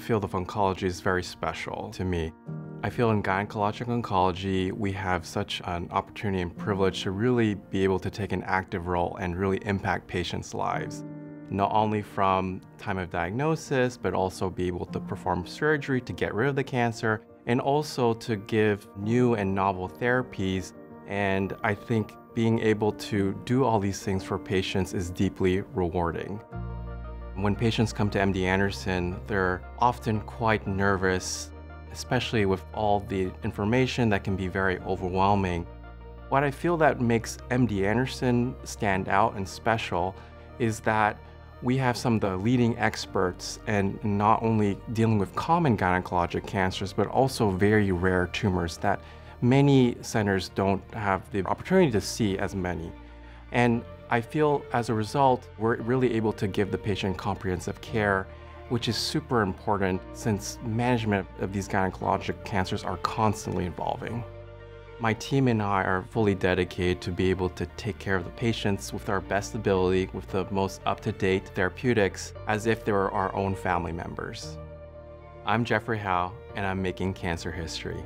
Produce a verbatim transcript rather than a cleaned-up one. field of oncology is very special to me. I feel in gynecologic oncology, we have such an opportunity and privilege to really be able to take an active role and really impact patients' lives, not only from time of diagnosis, but also be able to perform surgery to get rid of the cancer, and also to give new and novel therapies. And I think being able to do all these things for patients is deeply rewarding. When patients come to M D Anderson, they're often quite nervous, especially with all the information that can be very overwhelming. What I feel that makes M D Anderson stand out and special is that we have some of the leading experts and not only dealing with common gynecologic cancers, but also very rare tumors that many centers don't have the opportunity to see as many. And I feel as a result, we're really able to give the patient comprehensive care, which is super important since management of these gynecologic cancers are constantly evolving. My team and I are fully dedicated to be able to take care of the patients with our best ability, with the most up-to-date therapeutics, as if they were our own family members. I'm Jeffrey How, and I'm making cancer history.